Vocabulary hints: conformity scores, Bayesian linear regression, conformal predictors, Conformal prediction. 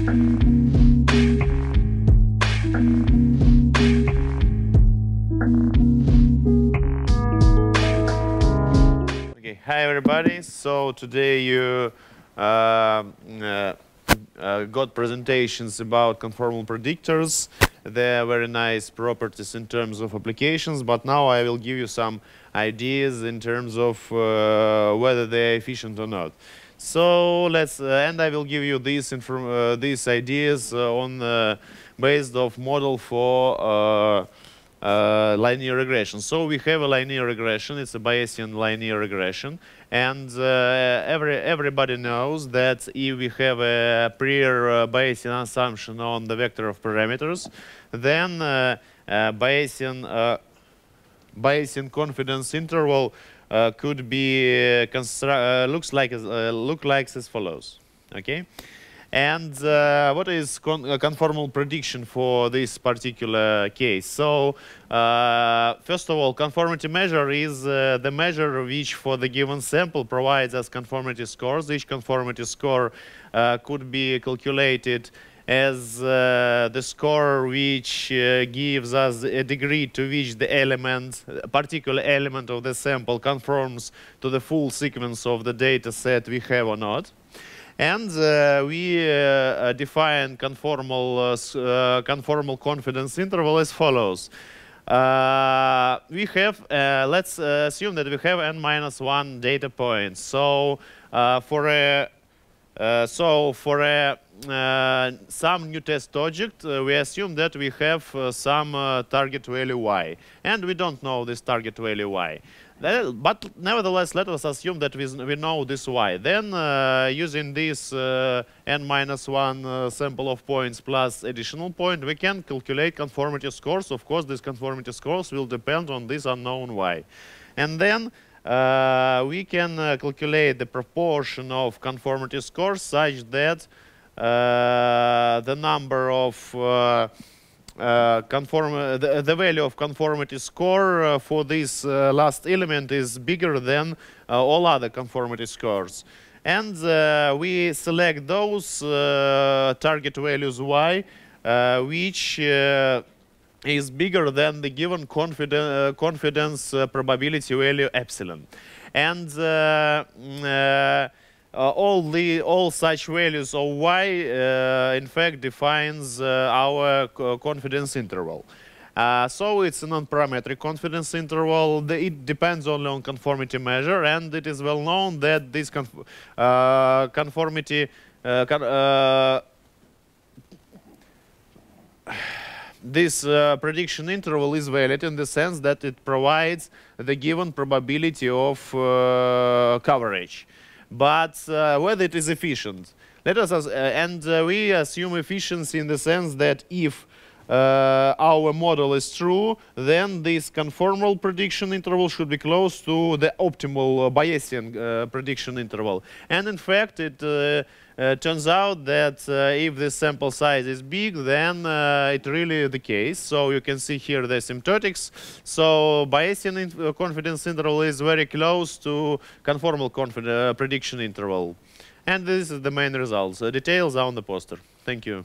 Hi everybody, so today you got presentations about conformal predictors. They are very nice properties in terms of applications, but now I will give you some ideas in terms of whether they are efficient or not. So let's and I will give you these ideas on based of model for linear regression. So we have a linear regression. It's a Bayesian linear regression, and everybody knows that if we have a prior Bayesian assumption on the vector of parameters, then Bayesian confidence interval could be looks like as follows. Okay. And what is conformal prediction for this particular case? So, first of all, conformity measure is the measure which for the given sample provides us conformity scores. Each conformity score could be calculated as the score which gives us a degree to which the element, a particular element of the sample, conforms to the full sequence of the data set we have or not. And we define conformal confidence interval as follows. We have, let's assume that we have n-1 data points. So for some new test object, we assume that we have some target value y, and we don't know this target value y. But nevertheless, let us assume that we know this y. Then, using this n-1 sample of points plus additional point, we can calculate conformity scores. Of course, these conformity scores will depend on this unknown y. And then we can calculate the proportion of conformity scores such that the number of the value of conformity score for this last element is bigger than all other conformity scores, and we select those target values y which is bigger than the given confidence probability value epsilon, and all such values of y, in fact, defines our confidence interval. So it's a non-parametric confidence interval. It depends only on conformity measure, and it is well known that this this prediction interval is valid in the sense that it provides the given probability of coverage. But whether it is efficient, let us we assume efficiency in the sense that if our model is true, then this conformal prediction interval should be close to the optimal Bayesian prediction interval. And in fact, it turns out that if the sample size is big, then it really is the case. So you can see here the asymptotics. So Bayesian confidence interval is very close to conformal prediction interval. And this is the main results. Details are on the poster. Thank you.